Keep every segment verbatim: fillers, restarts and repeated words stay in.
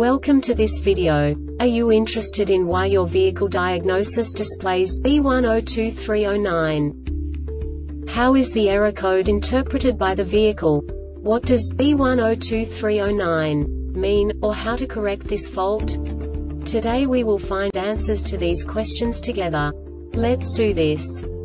Welcome to this video. Are you interested in why your vehicle diagnosis displays B one zero two three zero nine? How is the error code interpreted by the vehicle? What does B one zero two three zero nine mean, or how to correct this fault? Today we will find answers to these questions together. Let's do this.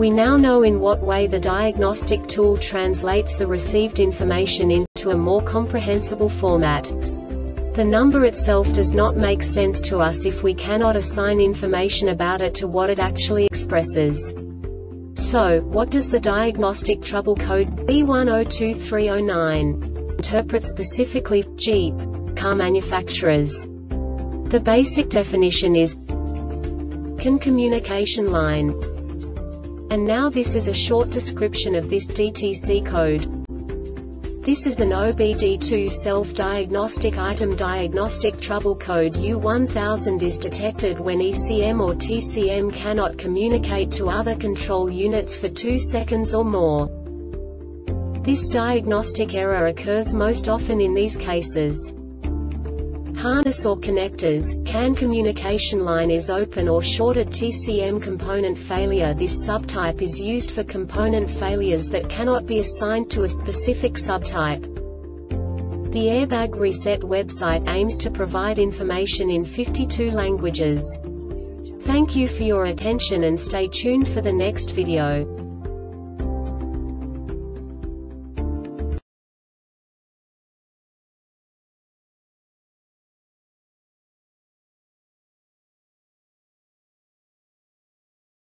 We now know in what way the diagnostic tool translates the received information into a more comprehensible format. The number itself does not make sense to us if we cannot assign information about it to what it actually expresses. So, what does the diagnostic trouble code B one zero two three zero nine interpret specifically for Jeep car manufacturers? The basic definition is C A N communication line. And now this is a short description of this D T C code. This is an O B D two self-diagnostic item. Diagnostic trouble code U one thousand is detected when E C M or T C M cannot communicate to other control units for two seconds or more. This diagnostic error occurs most often in these cases. Harness or connectors, C A N communication line is open or shorted. T C M component failure. This subtype is used for component failures that cannot be assigned to a specific subtype. The Airbag Reset website aims to provide information in fifty-two languages. Thank you for your attention and stay tuned for the next video.